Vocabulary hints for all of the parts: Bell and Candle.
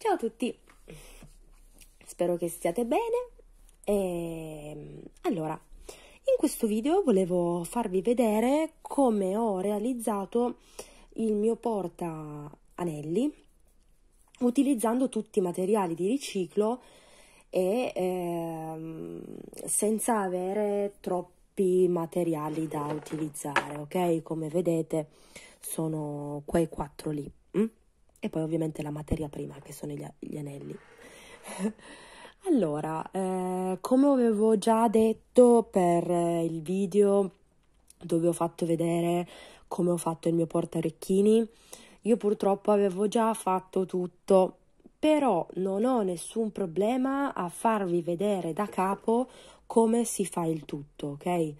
Ciao a tutti, spero che stiate bene. Allora, in questo video volevo farvi vedere come ho realizzato il mio porta anelli utilizzando tutti i materiali di riciclo e senza avere troppi materiali da utilizzare, ok? Come vedete sono quei 4 lì. E poi ovviamente la materia prima, che sono gli anelli. Allora, come avevo già detto per il video dove ho fatto vedere come ho fatto il mio portaorecchini, io purtroppo avevo già fatto tutto, però non ho nessun problema a farvi vedere da capo come si fa il tutto, ok?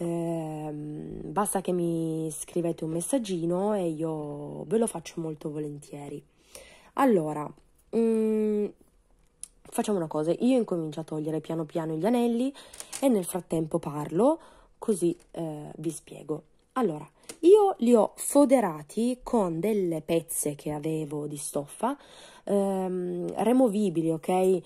Basta che mi scrivete un messaggino e io ve lo faccio molto volentieri. Allora, facciamo una cosa, io incomincio a togliere piano piano gli anelli e nel frattempo parlo, così vi spiego. Allora, io li ho foderati con delle pezze che avevo di stoffa, removibili, ok?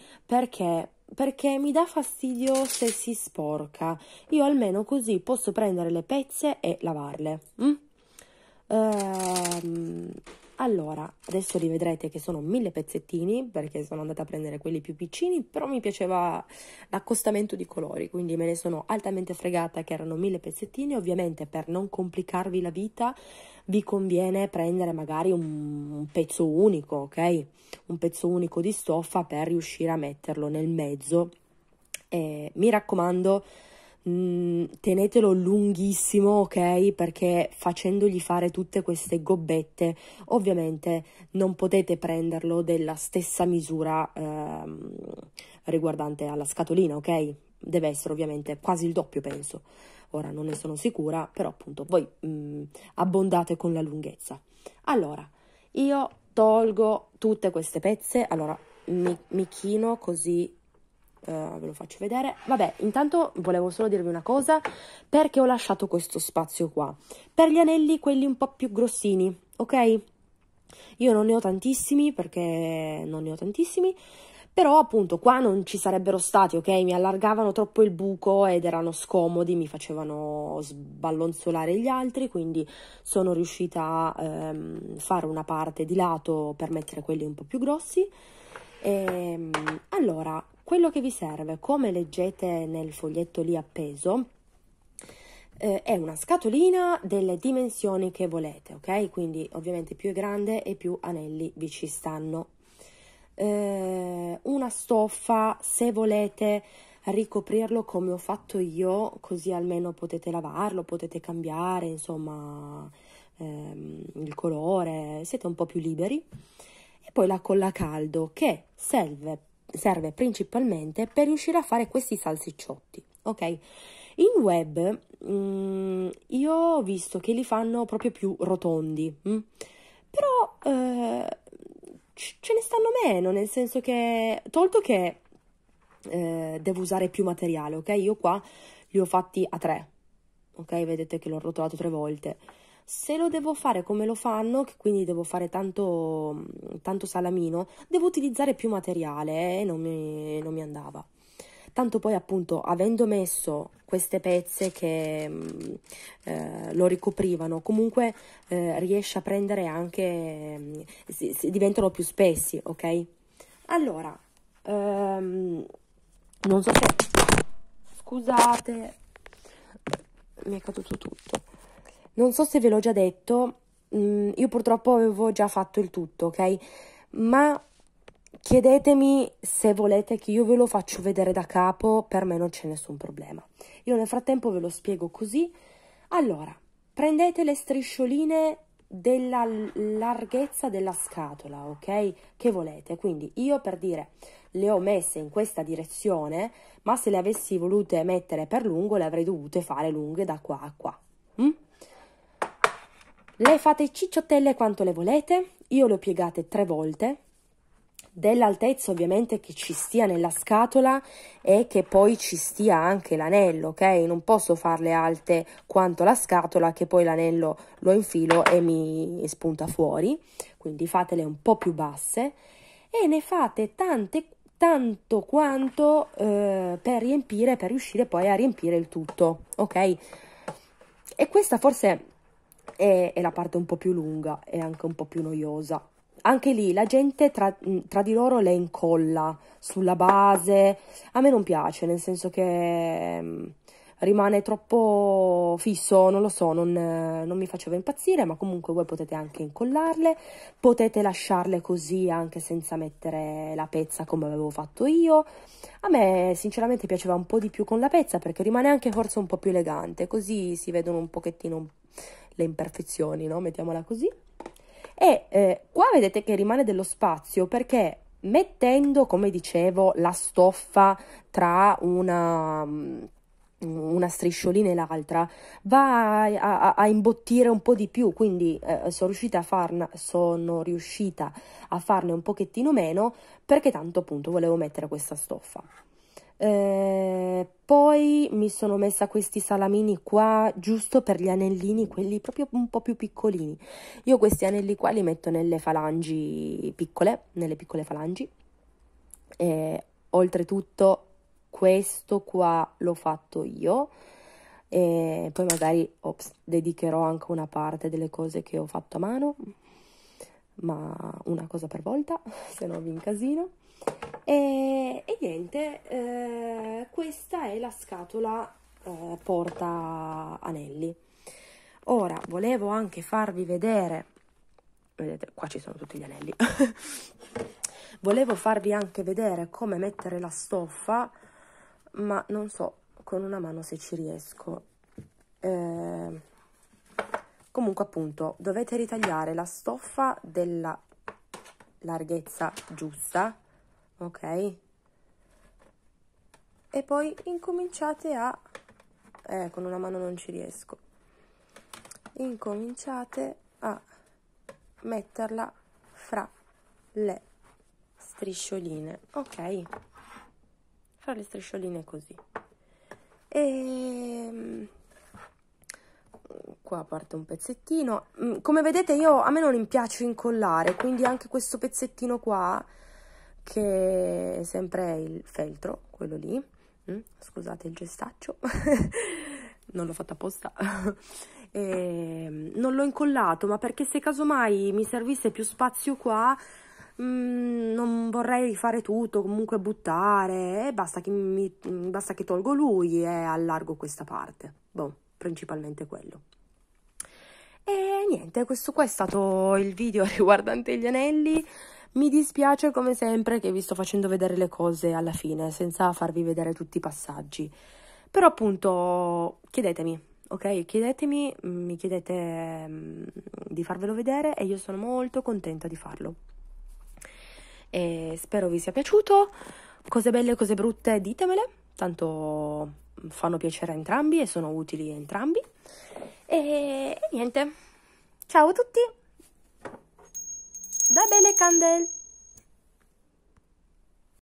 Perché mi dà fastidio se si sporca. Io almeno così posso prendere le pezze e lavarle. Allora, adesso li vedrete che sono 1000 pezzettini, perché sono andata a prendere quelli più piccini, però mi piaceva l'accostamento di colori, quindi me ne sono altamente fregata che erano 1000 pezzettini. Ovviamente, per non complicarvi la vita, vi conviene prendere magari un pezzo unico, ok? Un pezzo unico di stoffa per riuscire a metterlo nel mezzo. Mi raccomando, tenetelo lunghissimo, ok? Perché facendogli fare tutte queste gobbette ovviamente non potete prenderlo della stessa misura riguardante alla scatolina, ok? Deve essere ovviamente quasi il doppio, penso. Ora non ne sono sicura, però appunto voi abbondate con la lunghezza. Allora, io tolgo tutte queste pezze. Allora mi chino così, ve lo faccio vedere. Vabbè, intanto volevo solo dirvi una cosa, perché ho lasciato questo spazio qua per gli anelli, quelli un po' più grossini, ok? Io non ne ho tantissimi, però appunto qua non ci sarebbero stati, ok? Mi allargavano troppo il buco ed erano scomodi, mi facevano sballonzolare gli altri, quindi sono riuscita a fare una parte di lato per mettere quelli un po' più grossi. E allora, quello che vi serve, come leggete nel foglietto lì appeso, è una scatolina delle dimensioni che volete, ok? Quindi ovviamente più è grande e più anelli vi ci stanno. Una stoffa, se volete ricoprirlo come ho fatto io, così almeno potete lavarlo, potete cambiare, insomma, il colore, siete un po' più liberi. E poi la colla caldo, che serve principalmente per riuscire a fare questi salsicciotti, ok? In web io ho visto che li fanno proprio più rotondi, però ce ne stanno meno, nel senso che, tolto che devo usare più materiale, ok? Io qua li ho fatti a 3, ok? Vedete che l'ho rotolato 3 volte. Se lo devo fare come lo fanno, che quindi devo fare tanto, tanto salamino, devo utilizzare più materiale e non mi andava. Tanto poi appunto, avendo messo queste pezze che lo ricoprivano, comunque riesce a prendere anche, diventano più spessi, ok? Allora, non so se... Scusate, mi è caduto tutto. Non so se ve l'ho già detto, io purtroppo avevo già fatto il tutto, ok? Ma chiedetemi se volete che io ve lo faccio vedere da capo, per me non c'è nessun problema. Io nel frattempo ve lo spiego così. Allora, prendete le striscioline della larghezza della scatola, ok? Che volete. Quindi io, per dire, le ho messe in questa direzione, ma se le avessi volute mettere per lungo, le avrei dovute fare lunghe da qua a qua. Le fate cicciottelle quanto le volete. Io le ho piegate 3 volte, dell'altezza ovviamente che ci stia nella scatola e che poi ci stia anche l'anello, ok? Non posso farle alte quanto la scatola, che poi l'anello lo infilo e mi spunta fuori, quindi fatele un po' più basse. e ne fate tante, tanto quanto per riempire, per riuscire poi a riempire il tutto, ok? E questa forse è la parte un po' più lunga e anche un po' più noiosa. Anche lì la gente tra di loro le incolla sulla base, a me non piace, nel senso che rimane troppo fisso, non lo so, non mi faceva impazzire, ma comunque voi potete anche incollarle, potete lasciarle così anche senza mettere la pezza come avevo fatto io. A me sinceramente piaceva un po' di più con la pezza perché rimane anche forse un po' più elegante, così si vedono un pochettino le imperfezioni, no? Mettiamola così. E qua vedete che rimane dello spazio perché mettendo, come dicevo, la stoffa tra una strisciolina e l'altra va a imbottire un po' di più, quindi sono riuscita a farne un pochettino meno perché tanto appunto volevo mettere questa stoffa. Poi mi sono messa questi salamini qua giusto per gli anellini, quelli proprio un po' più piccolini. Io questi anelli qua li metto nelle falangi piccole, nelle piccole falangi, e oltretutto questo qua l'ho fatto io, e poi magari dedicherò anche una parte delle cose che ho fatto a mano, ma una cosa per volta, se no vi incasino. E niente, questa è la scatola porta anelli. Ora volevo anche farvi vedere, vedete qua ci sono tutti gli anelli volevo farvi anche vedere come mettere la stoffa, ma non so con una mano se ci riesco. Comunque appunto dovete ritagliare la stoffa della larghezza giusta, ok? E poi incominciate a... con una mano non ci riesco. Incominciate a metterla fra le striscioline, ok? Fra le striscioline così. E... qua parte un pezzettino. Come vedete io, a me non piace incollare, quindi anche questo pezzettino qua, che è sempre il feltro, quello lì, scusate il gestaccio non l'ho fatto apposta non l'ho incollato, ma perché se casomai mi servisse più spazio qua non vorrei fare tutto, comunque buttare, basta che tolgo lui e allargo questa parte, boh, principalmente quello. E niente, questo qua è stato il video riguardante gli anelli. Mi dispiace come sempre che vi sto facendo vedere le cose alla fine, senza farvi vedere tutti i passaggi. Però appunto chiedetemi, ok? Chiedetemi, mi chiedete di farvelo vedere e io sono molto contenta di farlo. E spero vi sia piaciuto. Cose belle, cose brutte, ditemele. Tanto fanno piacere a entrambi e sono utili a entrambi. E niente, ciao a tutti! Da Bell and Candle!